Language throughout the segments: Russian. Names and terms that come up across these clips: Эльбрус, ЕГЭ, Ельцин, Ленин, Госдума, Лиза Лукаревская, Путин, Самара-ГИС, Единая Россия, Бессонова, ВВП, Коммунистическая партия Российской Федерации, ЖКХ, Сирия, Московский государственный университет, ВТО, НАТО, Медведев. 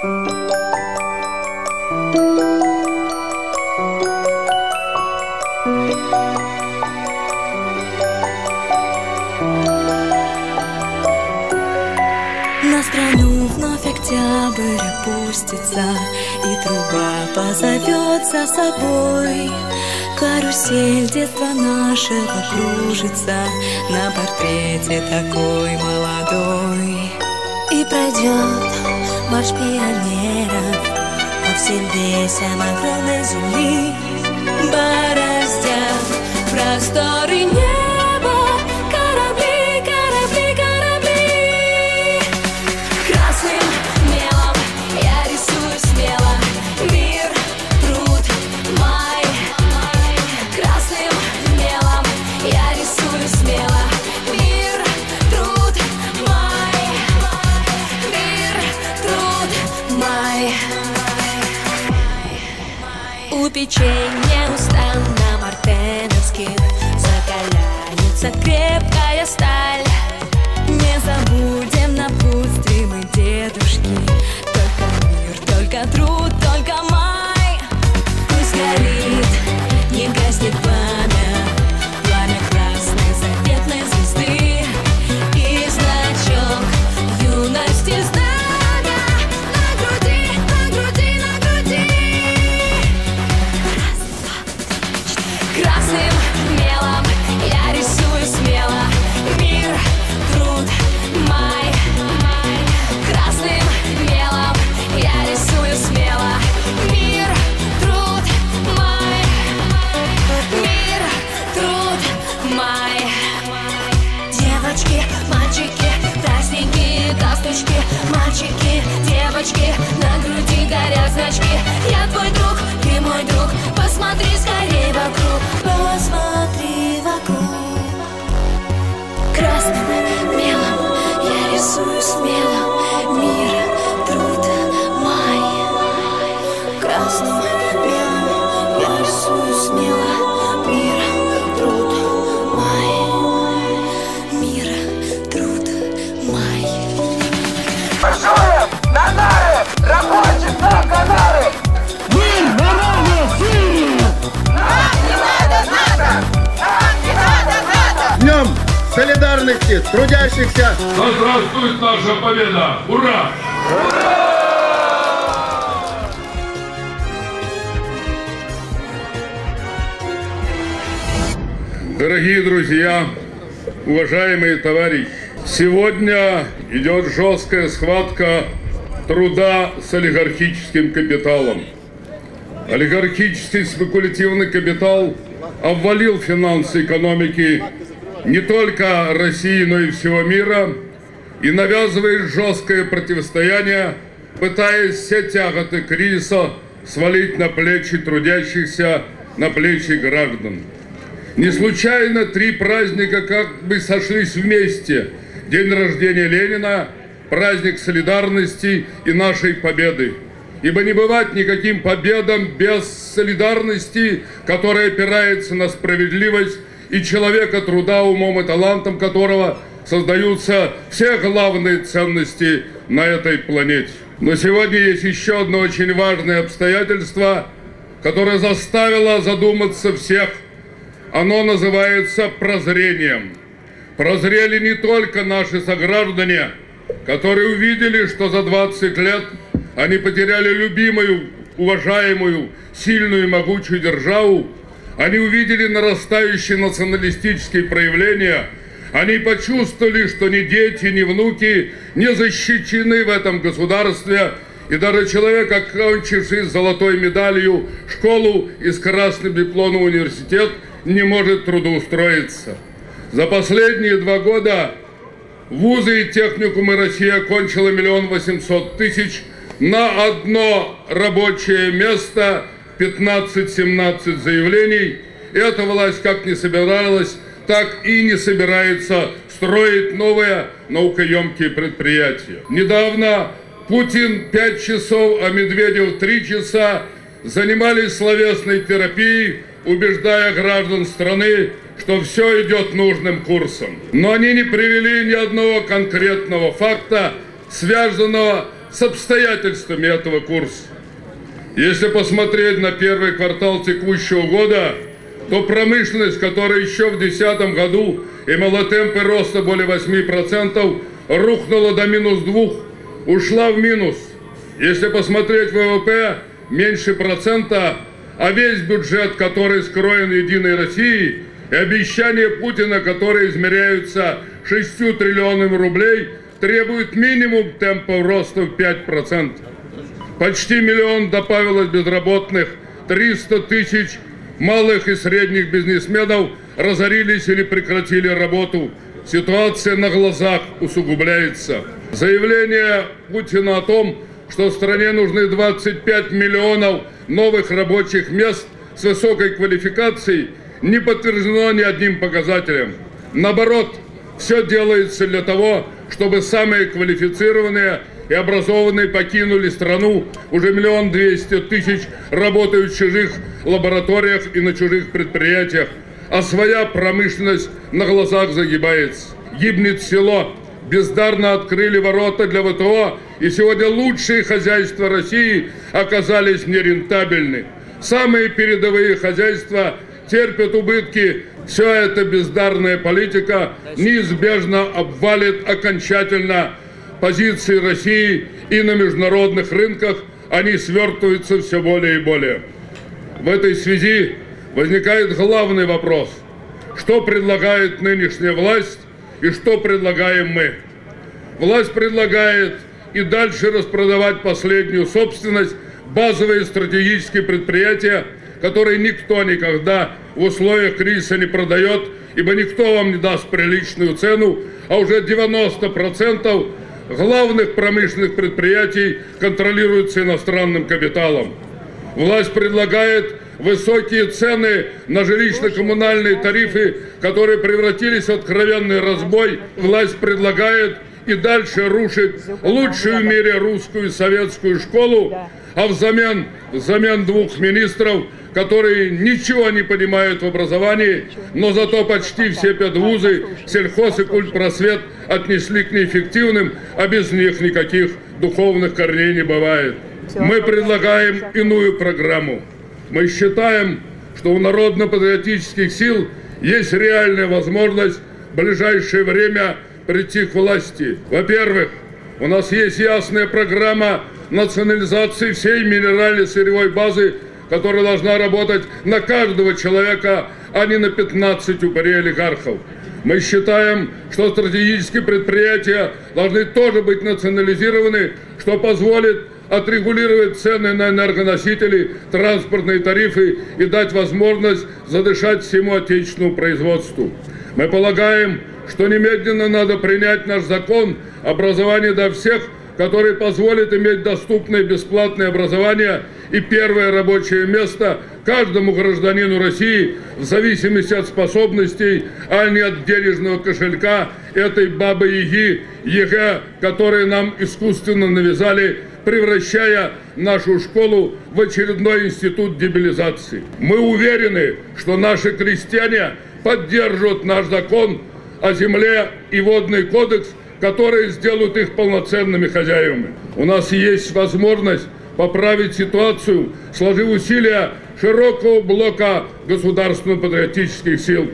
На страну вновь октябрь опустится, и труба позовет за собой. Карусель детства нашего кружится на портрете такой молодой. И пройдет марш пионеров по всем весям огромной земли, бороздя просторы неба, корабли, корабли, корабли. Красным мелом я рисую смело мир, труд, май. Красным мелом я рисую смело мир, труд, май. Мир, труд, май. У печей неустанно мартеновских закаляется крепкая сталь. Не забудем напутствимы дедушки. Только мир, только труд, только май. Пусть горит, не гаснет пламя, пламя красной заветной звезды. И значок юности знамя на груди, на груди, на груди. Раз, два, три, четыре. Красным мелом я рисую смело мир, труд, май. Красным мелом я рисую смело мир, труд, май. Мир, труд, май. Девочки, мальчики, праздники, косточки. Мальчики, девочки, на груди горят значки. Я твой друг, ты мой друг. Посмотри скорей вокруг, посмотри вокруг. Красным мелом я рисую смело мир, труд, май. Красным мелом я рисую смело мир, труд, май. Мир, труд, май. Большое! На нары! Рабочих на Канары! Мир, народу, Сирии! Нам не надо НАТО! Нам не надо НАТО! Днем солидарности трудящихся! Да здравствует наша победа! Ура! Ура! Дорогие друзья, уважаемые товарищи, сегодня идет жесткая схватка труда с олигархическим капиталом. Олигархический спекулятивный капитал обвалил финансы экономики не только России, но и всего мира и навязывает жесткое противостояние, пытаясь все тяготы кризиса свалить на плечи трудящихся, на плечи граждан. Не случайно три праздника как бы сошлись вместе. День рождения Ленина, праздник солидарности и нашей победы. Ибо не бывать никаким победам без солидарности, которая опирается на справедливость и человека труда, умом и талантом которого создаются все главные ценности на этой планете. Но сегодня есть еще одно очень важное обстоятельство, которое заставило задуматься всех. Оно называется прозрением. Прозрели не только наши сограждане, которые увидели, что за 20 лет они потеряли любимую, уважаемую, сильную и могучую державу. Они увидели нарастающие националистические проявления. Они почувствовали, что ни дети, ни внуки не защищены в этом государстве. И даже человек, окончивший с золотой медалью школу и с красным дипломом университет, не может трудоустроиться. За последние 2 года вузы и техникумы России окончило 1 800 000 на одно рабочее место 15-17 заявлений. Эта власть как не собиралась, так и не собирается строить новые наукоемкие предприятия. Недавно Путин 5 часов, а Медведев 3 часа занимались словесной терапией, убеждая граждан страны, что все идет нужным курсом. Но они не привели ни одного конкретного факта, связанного с обстоятельствами этого курса. Если посмотреть на первый квартал текущего года, то промышленность, которая еще в 2010 году имела темпы роста более 8%, рухнула до -2%, ушла в минус. Если посмотреть ВВП, меньше процента, а весь бюджет, который скроен Единой Россией, и обещания Путина, которые измеряются 6 триллионами рублей, требуют минимум темпа роста в 5%. Почти миллион добавилось безработных, 300 тысяч малых и средних бизнесменов разорились или прекратили работу. Ситуация на глазах усугубляется. Заявление Путина о том, что в стране нужны 25 миллионов новых рабочих мест с высокой квалификацией, не подтверждено ни одним показателем. Наоборот, все делается для того, чтобы самые квалифицированные и образованные покинули страну. Уже 1 200 000 работают в чужих лабораториях и на чужих предприятиях, а своя промышленность на глазах загибается. Гибнет село. Бездарно открыли ворота для ВТО, и сегодня лучшие хозяйства России оказались нерентабельны. Самые передовые хозяйства терпят убытки. Все это бездарная политика неизбежно обвалит окончательно позиции России, и на международных рынках они свертываются все более и более. В этой связи возникает главный вопрос: что предлагает нынешняя власть и что предлагаем мы? Власть предлагает и дальше распродавать последнюю собственность, базовые стратегические предприятия, которые никто никогда в условиях кризиса не продает, ибо никто вам не даст приличную цену, а уже 90% главных промышленных предприятий контролируются иностранным капиталом. Власть предлагает высокие цены на жилищно-коммунальные тарифы, которые превратились в откровенный разбой. Власть предлагает и дальше рушит лучшую в мире русскую советскую школу, а взамен 2 министров, которые ничего не понимают в образовании, но зато почти все педвузы, сельхоз и культпросвет отнесли к неэффективным, а без них никаких духовных корней не бывает. Мы предлагаем иную программу. Мы считаем, что у народно-патриотических сил есть реальная возможность в ближайшее время прийти к власти. Во-первых, у нас есть ясная программа национализации всей минеральной сырьевой базы, которая должна работать на каждого человека, а не на 15 упырей олигархов. Мы считаем, что стратегические предприятия должны тоже быть национализированы, что позволит отрегулировать цены на энергоносители, транспортные тарифы и дать возможность задышать всему отечественному производству. Мы полагаем, что немедленно надо принять наш закон «Образование для всех», который позволит иметь доступное бесплатное образование и первое рабочее место каждому гражданину России в зависимости от способностей, а не от денежного кошелька этой бабы-яги ЕГЭ, которые нам искусственно навязали, превращая нашу школу в очередной институт дебилизации. Мы уверены, что наши крестьяне поддержат наш закон о земле и водный кодекс, которые сделают их полноценными хозяевами. У нас есть возможность поправить ситуацию, сложив усилия широкого блока государственно-патриотических сил.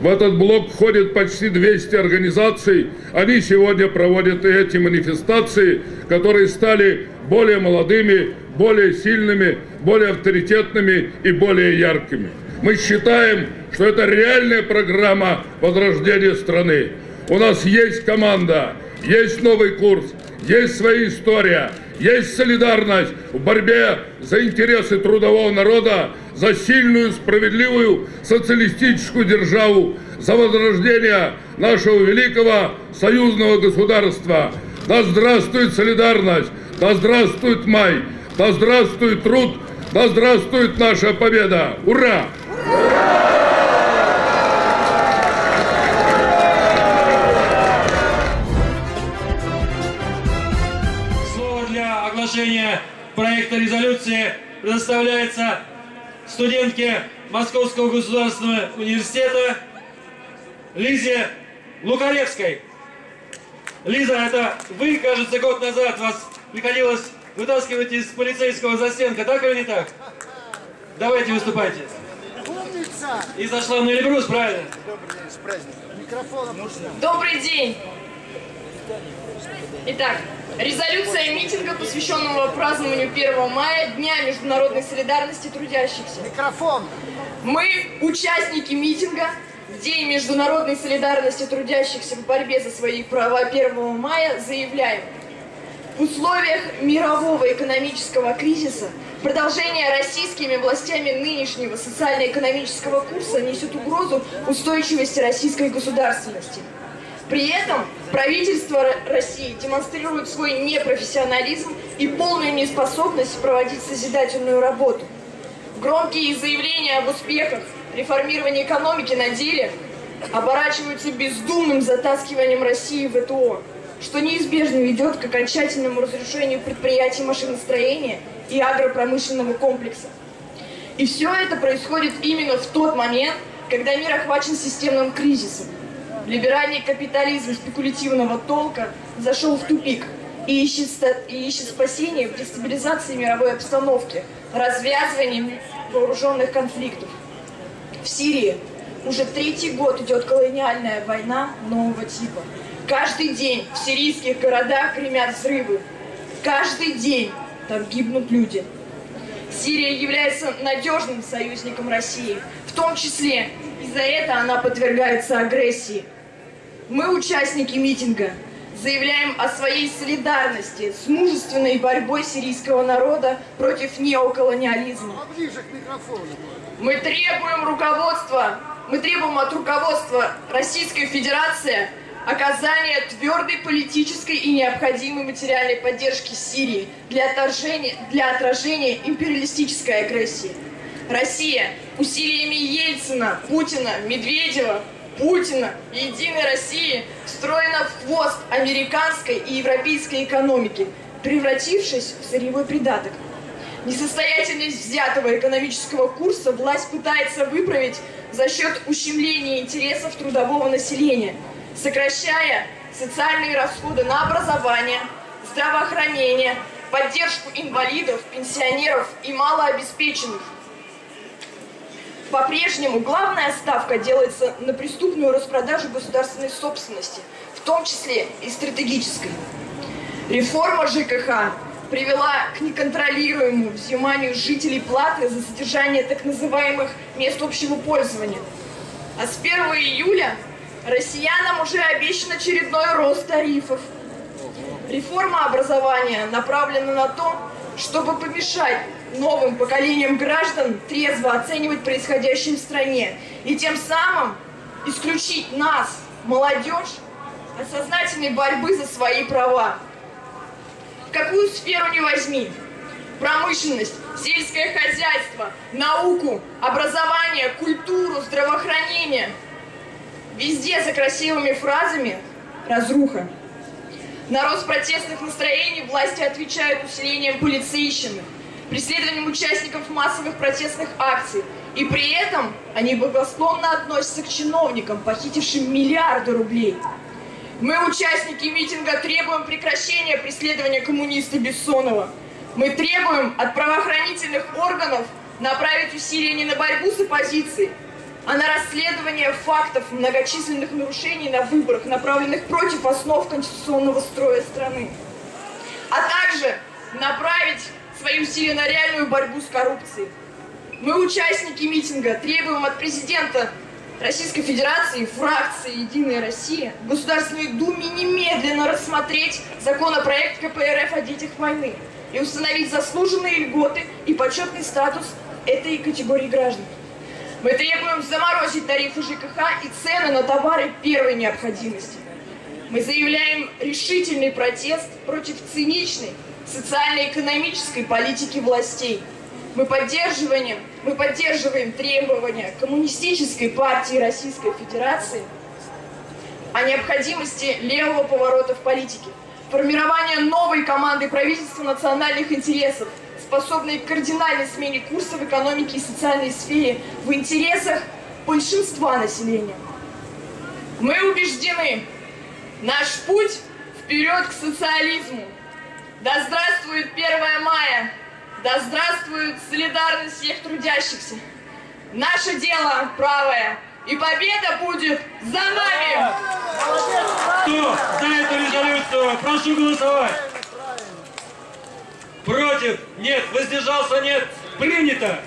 В этот блок входит почти 200 организаций. Они сегодня проводят эти манифестации, которые стали более молодыми, более сильными, более авторитетными и более яркими. Мы считаем, что это реальная программа возрождения страны. У нас есть команда, есть новый курс, есть своя история, есть солидарность в борьбе за интересы трудового народа, за сильную, справедливую социалистическую державу, за возрождение нашего великого союзного государства. Да здравствует солидарность, да здравствует май, да здравствует труд, да здравствует наша победа. Ура! Проекта резолюции предоставляется студентке Московского государственного университета Лизе Лукаревской. Лиза, это вы, кажется, год назад вас приходилось вытаскивать из полицейского застенка, так или не так? Давайте, выступайте. И зашла на Эльбрус, правильно? Добрый день. Итак, резолюция митинга, посвященного празднованию 1 мая, Дня международной солидарности трудящихся. Микрофон. Мы, участники митинга, в День международной солидарности трудящихся в борьбе за свои права 1 мая, заявляем: в условиях мирового экономического кризиса продолжение российскими властями нынешнего социально-экономического курса несет угрозу устойчивости российской государственности. При этом правительство России демонстрирует свой непрофессионализм и полную неспособность проводить созидательную работу. Громкие заявления об успехах реформирования экономики на деле оборачиваются бездумным затаскиванием России в ВТО, что неизбежно ведет к окончательному разрушению предприятий машиностроения и агропромышленного комплекса. И все это происходит именно в тот момент, когда мир охвачен системным кризисом. Либеральный капитализм спекулятивного толка зашел в тупик и ищет спасение в дестабилизации мировой обстановки, развязывании вооруженных конфликтов. В Сирии уже третий год идет колониальная война нового типа. Каждый день в сирийских городах гремят взрывы. Каждый день там гибнут люди. Сирия является надежным союзником России. В том числе и за это она подвергается агрессии. Мы, участники митинга, заявляем о своей солидарности с мужественной борьбой сирийского народа против неоколониализма. Мы требуем от руководства Российской Федерации оказание твердой политической и необходимой материальной поддержки Сирии для отражения империалистической агрессии. Россия усилиями Ельцина, Путина, Медведева, Единой России встроена в хвост американской и европейской экономики, превратившись в сырьевой придаток. Несостоятельность взятого экономического курса власть пытается выправить за счет ущемления интересов трудового населения, сокращая социальные расходы на образование, здравоохранение, поддержку инвалидов, пенсионеров и малообеспеченных. По-прежнему главная ставка делается на преступную распродажу государственной собственности, в том числе и стратегической. Реформа ЖКХ привела к неконтролируемому взиманию жителей платы за содержание так называемых мест общего пользования. А с 1 июля россиянам уже обещан очередной рост тарифов. Реформа образования направлена на то, чтобы помешать новым поколениям граждан трезво оценивать происходящее в стране и тем самым исключить нас, молодежь, от сознательной борьбы за свои права. Какую сферу не возьми – промышленность, сельское хозяйство, науку, образование, культуру, здравоохранение – везде за красивыми фразами разруха. На рост протестных настроений власти отвечают усилением полицейщины, преследованием участников массовых протестных акций. И при этом они благосклонно относятся к чиновникам, похитившим миллиарды рублей. Мы, участники митинга, требуем прекращения преследования коммуниста Бессонова. Мы требуем от правоохранительных органов направить усилия не на борьбу с оппозицией, а на расследование фактов многочисленных нарушений на выборах, направленных против основ конституционного строя страны, а также направить свои усилия на реальную борьбу с коррупцией. Мы, участники митинга, требуем от президента Российской Федерации, фракции «Единая Россия», в Государственной Думе немедленно рассмотреть законопроект КПРФ о детях войны и установить заслуженные льготы и почетный статус этой категории граждан. Мы требуем заморозить тарифы ЖКХ и цены на товары первой необходимости. Мы заявляем решительный протест против циничной социально-экономической политики властей. Мы поддерживаем требования Коммунистической партии Российской Федерации о необходимости левого поворота в политике, формирования новой команды правительства национальных интересов, способные к кардинальной смене курса в экономике и социальной сфере в интересах большинства населения. Мы убеждены, наш путь Вперед к социализму! Да здравствует 1 мая! Да здравствует солидарность всех трудящихся! Наше дело правое, и победа будет за нами! Кто за эту резолюцию? Прошу голосовать! Против? Нет. Воздержался? Нет. Принято!